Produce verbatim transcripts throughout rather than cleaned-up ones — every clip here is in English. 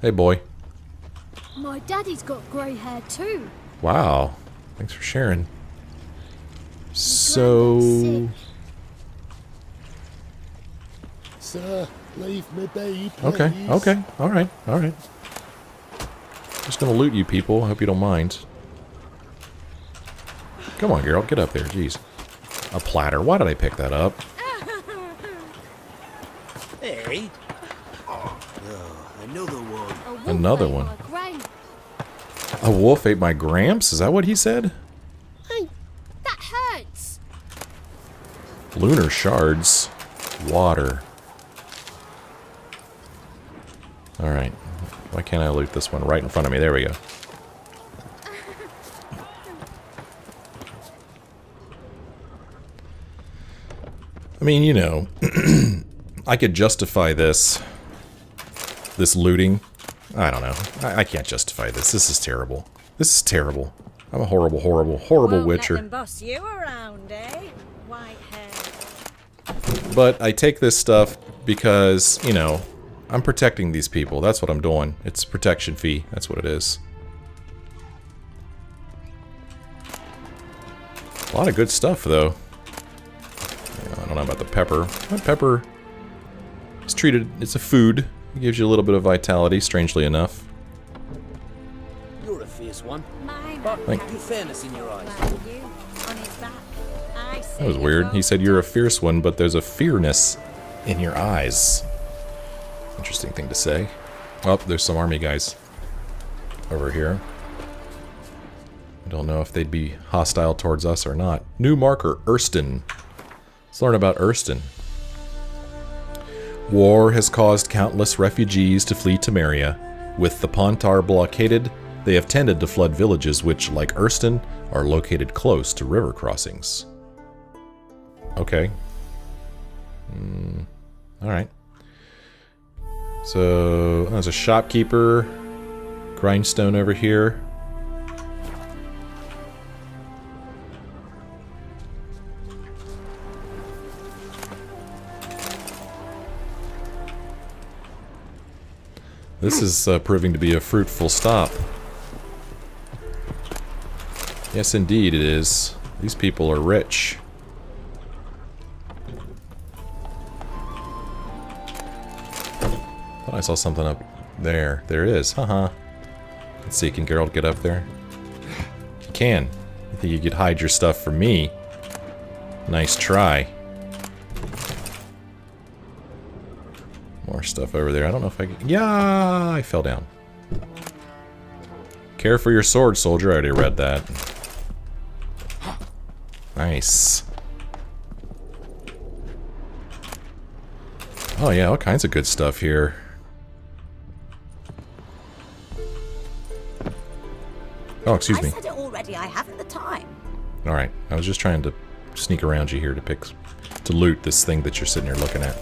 Hey, boy. My daddy's got grey hair too. Wow. Thanks for sharing. So... Sir, leave me be, please. Okay, okay. Alright, alright. Just gonna loot you people. I hope you don't mind. Come on, Geralt. Get up there. Jeez. A platter. Why did I pick that up? Hey. Oh, another one. Another one. A wolf ate my gramps? Is that what he said? Hey, that hurts. Lunar shards. Water. Alright. Why can't I loot this one right in front of me? There we go. I mean, you know, I could justify this, this looting. I don't know. I, I can't justify this. This is terrible. This is terrible. I'm a horrible, horrible, horrible Won't witcher. Let them boss you around, eh? White hair. But I take this stuff because, you know, I'm protecting these people. That's what I'm doing. It's protection fee. That's what it is. A lot of good stuff, though. I don't know about the pepper. That pepper is treated, it's a food. It gives you a little bit of vitality, strangely enough. You're a fierce one. Fairness in your eyes. That was weird. He said you're a fierce one, but there's a fearness in your eyes. Interesting thing to say. Oh, there's some army guys over here. I don't know if they'd be hostile towards us or not. New marker, Ursten. Let's learn about Ursten. War has caused countless refugees to flee Temeria. With the Pontar blockaded, they have tended to flood villages which, like Ursten, are located close to river crossings. Okay. Mm, Alright. So, there's a shopkeeper. Grindstone over here. This is uh, proving to be a fruitful stop. Yes, indeed it is. These people are rich. Thought I saw something up there. There it is. Haha. Let's see. Can Geralt get up there? He can. I think you could hide your stuff from me. Nice try. More stuff over there. I don't know if I can... Yeah, I fell down. Care for your sword, soldier. I already read that. Nice. Oh yeah, all kinds of good stuff here. Oh, excuse me. I said it already. I haven't the time. All right. I was just trying to sneak around you here to pick, to loot this thing that you're sitting here looking at.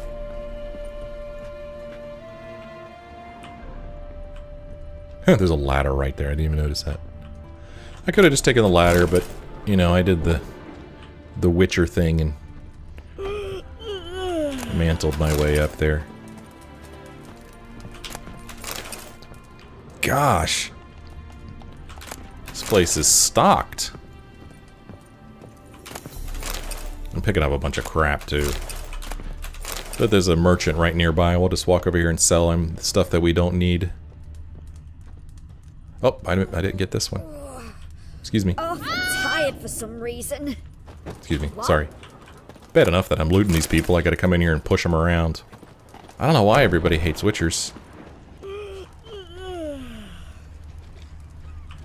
There's a ladder right there. I didn't even notice that. I could have just taken the ladder, but you know, I did the the Witcher thing and mantled my way up there. Gosh, this place is stocked. I'm picking up a bunch of crap too. But there's a merchant right nearby. We'll just walk over here and sell him stuff that we don't need. Oh, I didn't get this one. Excuse me. Oh, I'm tired for some reason. Excuse me. What? Sorry. Bad enough that I'm looting these people. I gotta come in here and push them around. I don't know why everybody hates witchers.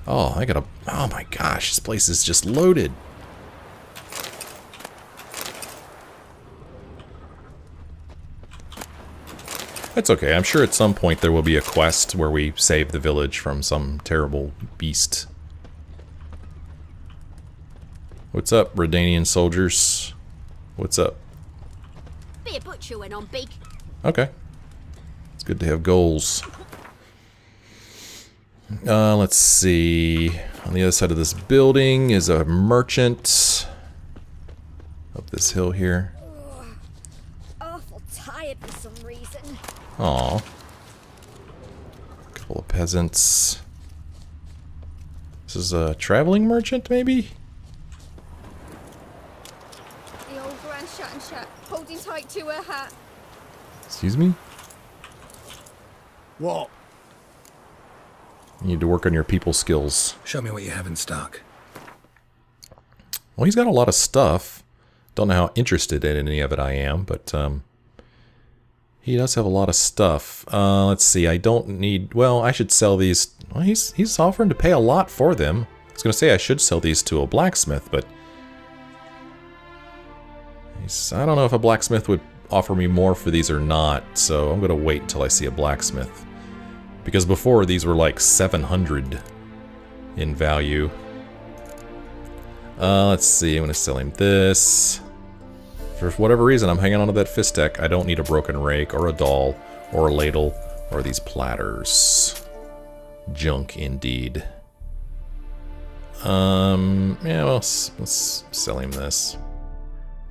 Oh, I gotta... Oh my gosh, this place is just loaded. That's okay. I'm sure at some point there will be a quest where we save the village from some terrible beast. What's up, Redanian soldiers? What's up? Be a butcher when I'm big. Okay. It's good to have goals. Uh, let's see. On the other side of this building is a merchant. Up this hill here. Awful tired for some reason. Aw. Couple of peasants. This is a traveling merchant, maybe? The old grand shat and shat, holding tight to her hat. Excuse me? What? You need to work on your people skills. Show me what you have in stock. Well, he's got a lot of stuff. Don't know how interested in any of it I am, but um, he does have a lot of stuff. Uh, let's see. I don't need. Well, I should sell these. Well, he's he's offering to pay a lot for them. I was gonna say I should sell these to a blacksmith, but he's, I don't know if a blacksmith would offer me more for these or not. So I'm gonna wait until I see a blacksmith, because before these were like seven hundred in value. Uh, let's see, I'm gonna sell him this. For whatever reason, I'm hanging on to that fistec. I don't need a broken rake, or a doll, or a ladle, or these platters. Junk, indeed. Um, yeah, well, let's, let's sell him this.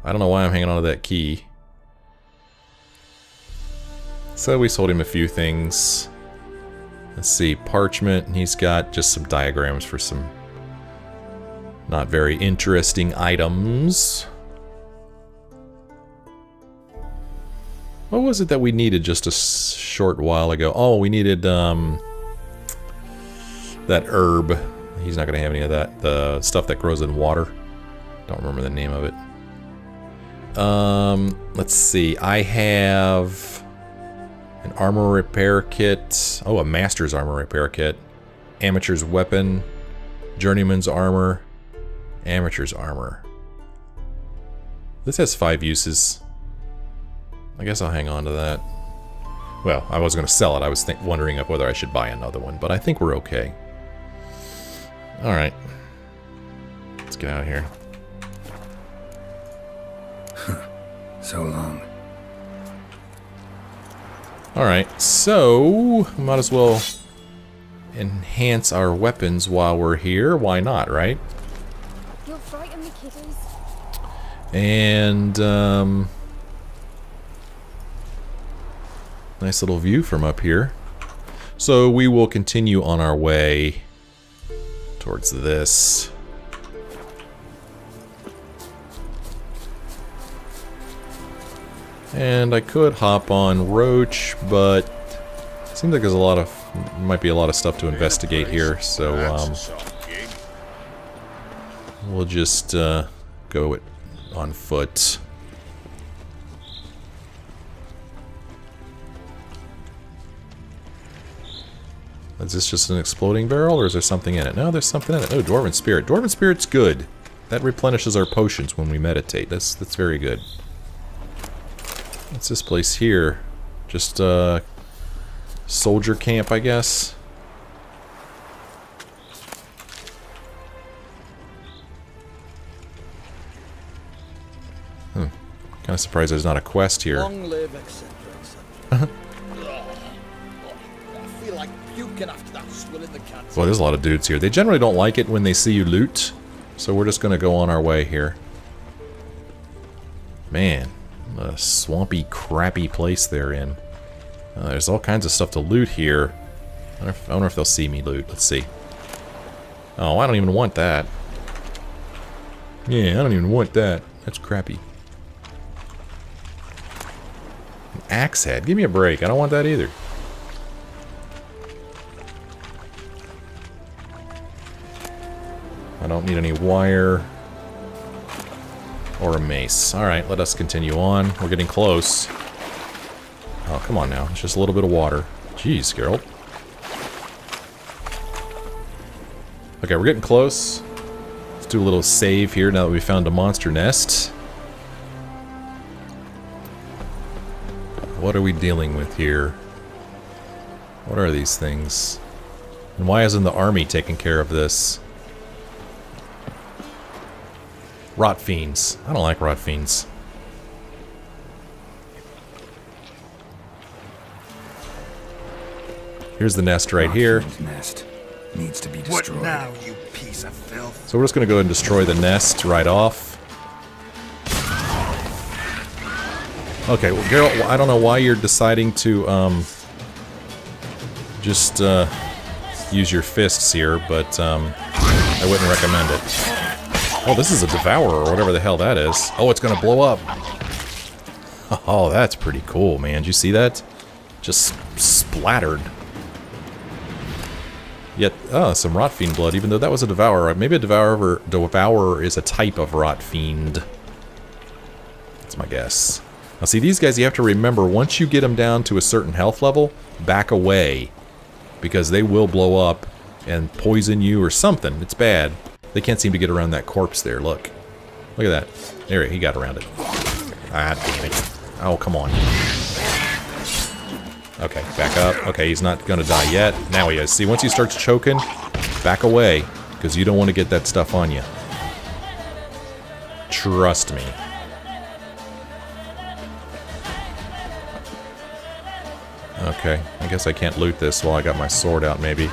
I don't know why I'm hanging on to that key. So we sold him a few things. Let's see, parchment, and he's got just some diagrams for some not very interesting items. What was it that we needed just a short while ago? Oh, we needed um, that herb. He's not going to have any of that. The stuff that grows in water. Don't remember the name of it. Um, let's see. I have an armor repair kit. Oh, a master's armor repair kit. Amateur's weapon. Journeyman's armor. Amateur's armor. This has five uses. I guess I'll hang on to that. Well, I was going to sell it. I was think wondering of whether I should buy another one, but I think we're okay. All right. Let's get out of here. So long. All right. So, we might as well enhance our weapons while we're here. Why not, right? And um, nice little view from up here. So we will continue on our way towards this. And I could hop on Roach, but it seems like there's a lot of might be a lot of stuff to investigate here. So um, we'll just uh, go it. On foot. Is this just an exploding barrel, or is there something in it? No, there's something in it. Oh, Dwarven Spirit. Dwarven Spirit's good. That replenishes our potions when we meditate. That's that's very good. What's this place here? Just a uh, soldier camp, I guess. I'm surprised there's not a quest here. Long live, et cetera, et cetera. I feel like puking after that swill in the cats. Well, there's a lot of dudes here. They generally don't like it when they see you loot, so we're just going to go on our way here. Man, a swampy, crappy place they're in. Uh, there's all kinds of stuff to loot here. I wonder, if, I wonder if they'll see me loot. Let's see. Oh, I don't even want that. Yeah, I don't even want that. That's crappy. Axe head. Give me a break. I don't want that either. I don't need any wire or a mace. Alright, let us continue on. We're getting close. Oh, come on now. It's just a little bit of water. Jeez, Geralt. Okay, we're getting close. Let's do a little save here now that we found a monster nest. What are we dealing with here? What are these things? And why isn't the army taking care of this? Rot Fiends. I don't like Rot Fiends. Here's the nest right here. Nest needs to be destroyed. What now, you piece of filth? So we're just going to go ahead and destroy the nest right off. Okay, well, Geralt, I don't know why you're deciding to um, just uh, use your fists here, but um, I wouldn't recommend it. Oh, this is a Devourer, or whatever the hell that is. Oh, it's gonna blow up. Oh, that's pretty cool, man. Did you see that? Just splattered. Yet, oh, some Rot Fiend blood, even though that was a Devourer. Maybe a Devourer, devourer is a type of Rot Fiend. That's my guess. Now, see, these guys, you have to remember, once you get them down to a certain health level, back away. Because they will blow up and poison you or something. It's bad. They can't seem to get around that corpse there. Look. Look at that. There, he got around it. Ah, damn it. Oh, come on. Okay, back up. Okay, he's not going to die yet. Now he is. See, once he starts choking, back away. Because you don't want to get that stuff on you. Trust me. Okay, I guess I can't loot this while I got my sword out, maybe.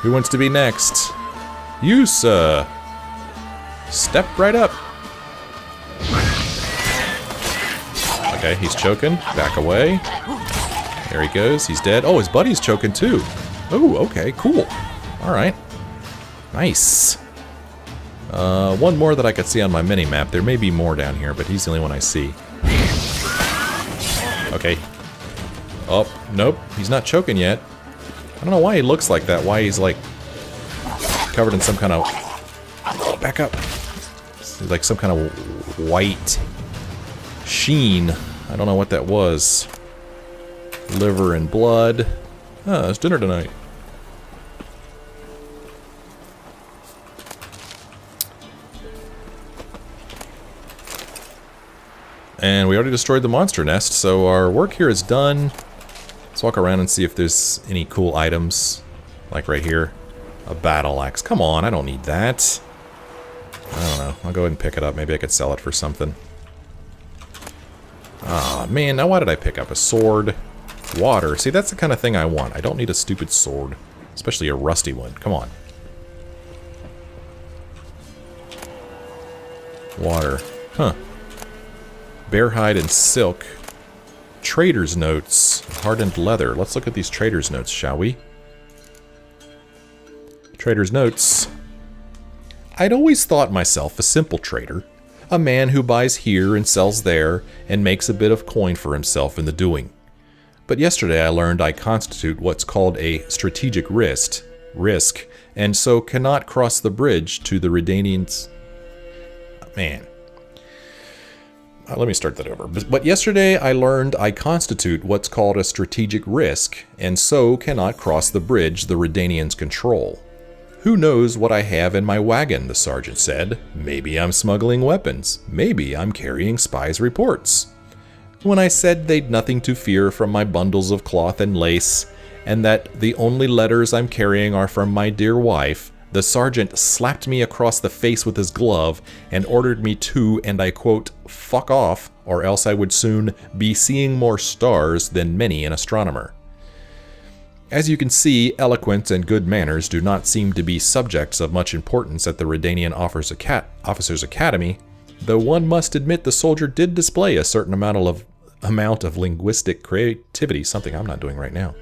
Who wants to be next? You, sir! Step right up! Okay, he's choking. Back away. There he goes. He's dead. Oh, his buddy's choking, too. Oh, okay, cool. Alright. Nice. Uh, one more that I could see on my mini-map. There may be more down here, but he's the only one I see. Okay. Oh, nope, he's not choking yet. I don't know why he looks like that, why he's like covered in some kind of... Oh, back up. Like some kind of white sheen. I don't know what that was. Liver and blood. Ah, it's dinner tonight. And we already destroyed the monster nest, so our work here is done. Let's walk around and see if there's any cool items. Like right here. A battle axe. Come on, I don't need that. I don't know. I'll go ahead and pick it up. Maybe I could sell it for something. Ah, oh, man. Now why did I pick up a sword? Water. See, that's the kind of thing I want. I don't need a stupid sword. Especially a rusty one. Come on. Water. Huh. Bear hide and silk. Trader's notes, hardened leather. Let's look at these trader's notes, shall we? Trader's notes. I'd always thought myself a simple trader, a man who buys here and sells there and makes a bit of coin for himself in the doing. But yesterday I learned I constitute what's called a strategic risk, risk, and so cannot cross the bridge to the Redanians. Man. Uh, let me start that over. But, but yesterday I learned I constitute what's called a strategic risk, and so cannot cross the bridge the Redanians control. Who knows what I have in my wagon, the sergeant said. Maybe I'm smuggling weapons. Maybe I'm carrying spies' reports. When I said they'd nothing to fear from my bundles of cloth and lace, and that the only letters I'm carrying are from my dear wife, the sergeant slapped me across the face with his glove and ordered me to, and I quote, fuck off, or else I would soon be seeing more stars than many an astronomer. As you can see, eloquence and good manners do not seem to be subjects of much importance at the Redanian Officers' Academy, though one must admit the soldier did display a certain amount of, amount of linguistic creativity, something I'm not doing right now.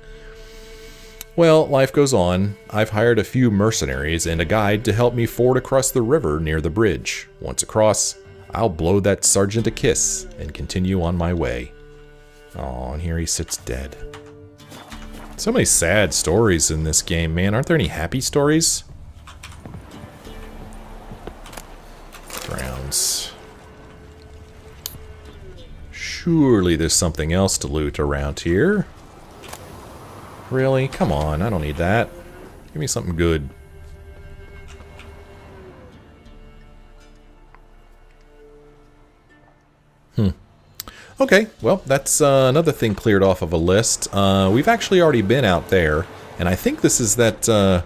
Well, life goes on. I've hired a few mercenaries and a guide to help me ford across the river near the bridge. Once across, I'll blow that sergeant a kiss and continue on my way. Oh, and here he sits dead. So many sad stories in this game, man. Aren't there any happy stories? Grounds. Surely there's something else to loot around here. Really? Come on, I don't need that. Give me something good. Hmm. Okay, well, that's uh, another thing cleared off of a list. Uh, we've actually already been out there, and I think this is that, uh,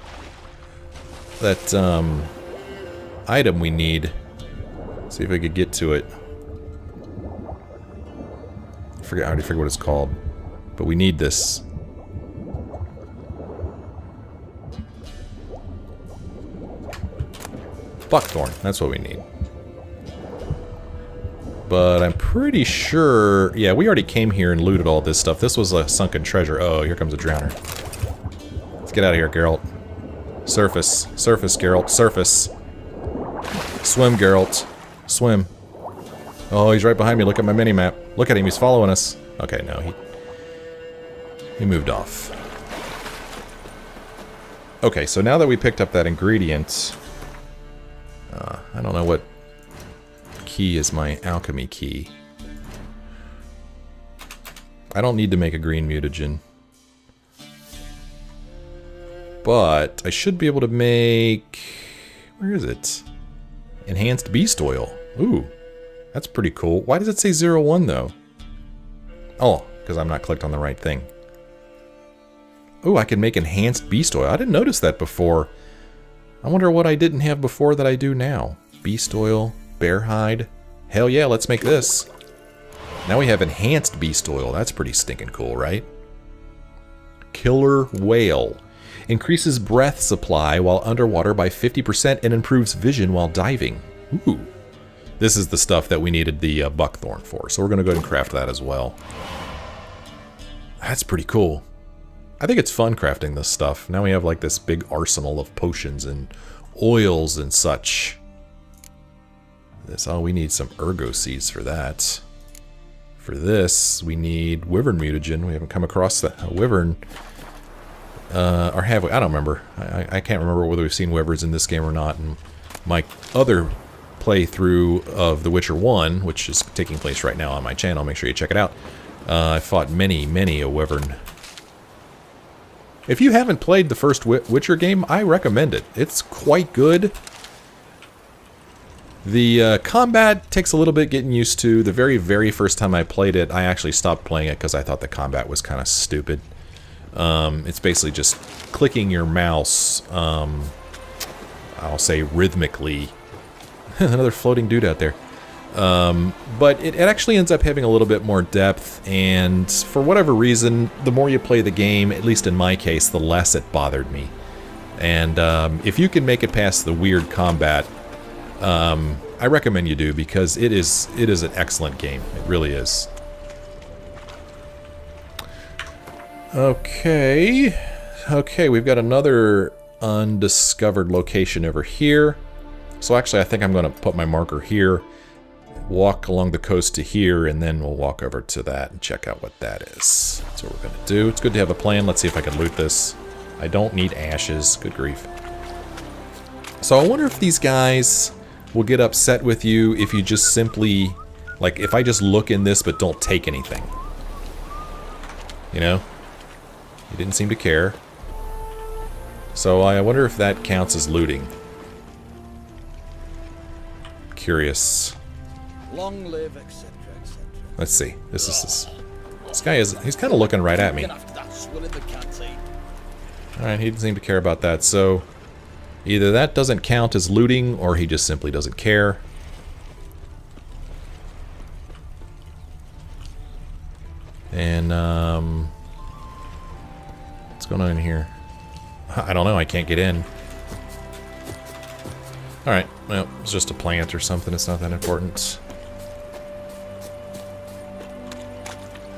that um, item we need. Let's see if I could get to it. I, forget, I already forget what it's called, but we need this. Buckthorn, that's what we need. But I'm pretty sure... Yeah, we already came here and looted all this stuff. This was a sunken treasure. Oh, here comes a drowner. Get out of here, Geralt. Surface. Surface, Geralt. Surface. Swim, Geralt. Swim. Oh, he's right behind me. Look at my mini-map. Look at him. He's following us. Okay, no. He, he moved off. Okay, so now that we picked up that ingredient... Uh, I don't know what key is my alchemy key. I don't need to make a green mutagen. But I should be able to make... Where is it? Enhanced beast oil. Ooh. That's pretty cool. Why does it say zero one though? Oh, because I'm not clicked on the right thing. Ooh, I can make enhanced beast oil. I didn't notice that before. I wonder what I didn't have before that I do now. Beast oil, bear hide. Hell yeah, let's make this. Now we have enhanced beast oil. That's pretty stinking cool, right? Killer whale. Increases breath supply while underwater by fifty percent and improves vision while diving. Ooh. This is the stuff that we needed the uh, buckthorn for, so we're going to go ahead and craft that as well. That's pretty cool. I think it's fun crafting this stuff. Now we have like this big arsenal of potions and oils and such. This, oh, we need some ergo seeds for that. For this, we need wyvern mutagen. We haven't come across the uh, wyvern. Uh, or have we? I don't remember. I, I can't remember whether we've seen wyverns in this game or not. And my other playthrough of The Witcher one, which is taking place right now on my channel. Make sure you check it out. Uh, I fought many, many a wyvern. If you haven't played the first Witcher game, I recommend it. It's quite good. The uh, combat takes a little bit getting used to. The very, very first time I played it, I actually stopped playing it because I thought the combat was kind of stupid. Um, it's basically just clicking your mouse, um, I'll say rhythmically. Another floating dude out there. Um, but it, it actually ends up having a little bit more depth, and for whatever reason, the more you play the game, at least in my case, the less it bothered me. And um, if you can make it past the weird combat, um, I recommend you do, because it is, it is an excellent game. It really is. Okay. Okay, we've got another undiscovered location over here. So actually, I think I'm going to put my marker here, walk along the coast to here, and then we'll walk over to that and check out what that is. That's what we're going to do. It's good to have a plan. Let's see if I can loot this. I don't need ashes. Good grief. So I wonder if these guys will get upset with you if you just simply, like, if I just look in this but don't take anything. You know? He didn't seem to care. So I wonder if that counts as looting. Curious. Long live, et cetera, et cetera. Let's see. This is this. This guy is. He's kind of looking right at me. All right. He doesn't seem to care about that. So either that doesn't count as looting, or he just simply doesn't care. And um, what's going on in here? I don't know. I can't get in. Alright, well, it's just a plant or something, it's not that important.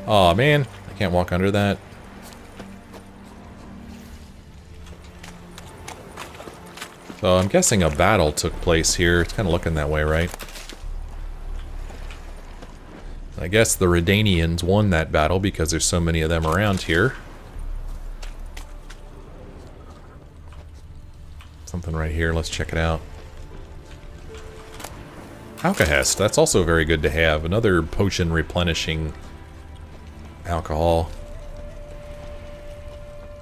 Aw, man, I can't walk under that. So I'm guessing a battle took place here. It's kind of looking that way, right? I guess the Redanians won that battle because there's so many of them around here. Something right here, let's check it out. Alkahest, that's also very good to have. Another potion replenishing alcohol.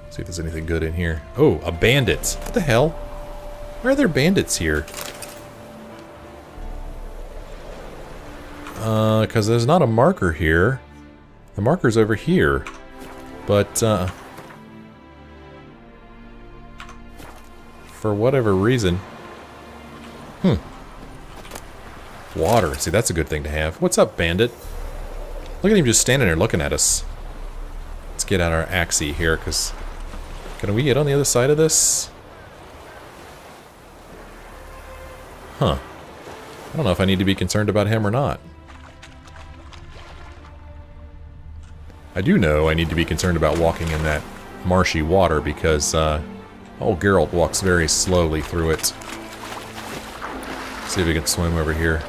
See if there's anything good in here. Oh, a bandit. What the hell? Where are there bandits here? Uh, because there's not a marker here. The marker's over here. But, uh... for whatever reason... Hmm. Water. See, that's a good thing to have. What's up, bandit? Look at him just standing there looking at us. Let's get out our axe here, because... Can we get on the other side of this? Huh. I don't know if I need to be concerned about him or not. I do know I need to be concerned about walking in that marshy water because uh, old Geralt walks very slowly through it. See if we can swim over here.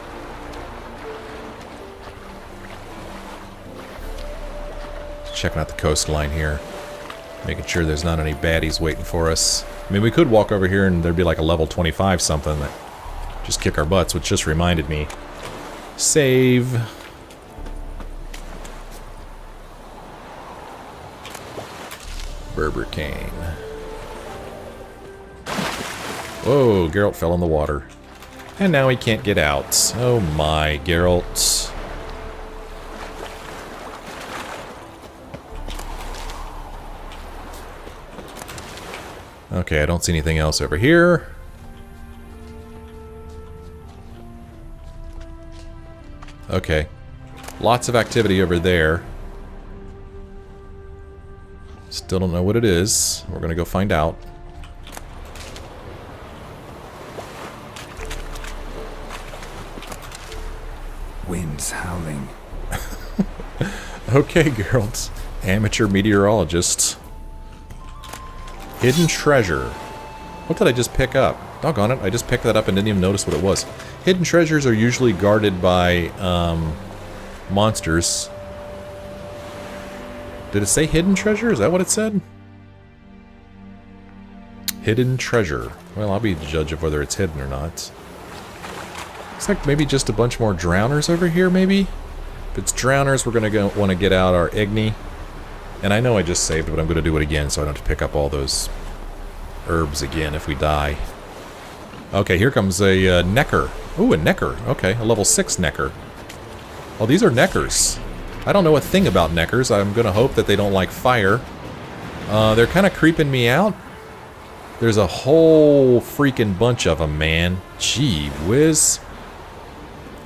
Just checking out the coastline here. Making sure there's not any baddies waiting for us. I mean, we could walk over here and there'd be like a level twenty-five something that just kick our butts, which just reminded me. Save. Berber cane. Whoa, Geralt fell in the water. And now he can't get out. Oh my, Geralt. Okay, I don't see anything else over here. Okay. Lots of activity over there. Still don't know what it is. We're gonna go find out. Wind's howling. Okay, Geralt. Amateur meteorologist. Hidden treasure. What did I just pick up? Doggone it, I just picked that up and didn't even notice what it was. Hidden treasures are usually guarded by um, monsters. Did it say hidden treasure? Is that what it said? Hidden treasure. Well, I'll be the judge of whether it's hidden or not. Looks like maybe just a bunch more drowners over here, maybe? If it's drowners, we're going to want to get out our Igni. And I know I just saved it, but I'm going to do it again so I don't have to pick up all those herbs again if we die. Okay, here comes a uh, Nekker. Ooh, a Nekker. Okay, a level six Nekker. Oh, these are Nekkers. I don't know a thing about Nekkers. I'm going to hope that they don't like fire. Uh, they're kind of creeping me out. There's a whole freaking bunch of them, man. Gee whiz.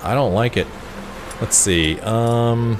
I don't like it. Let's see. Um...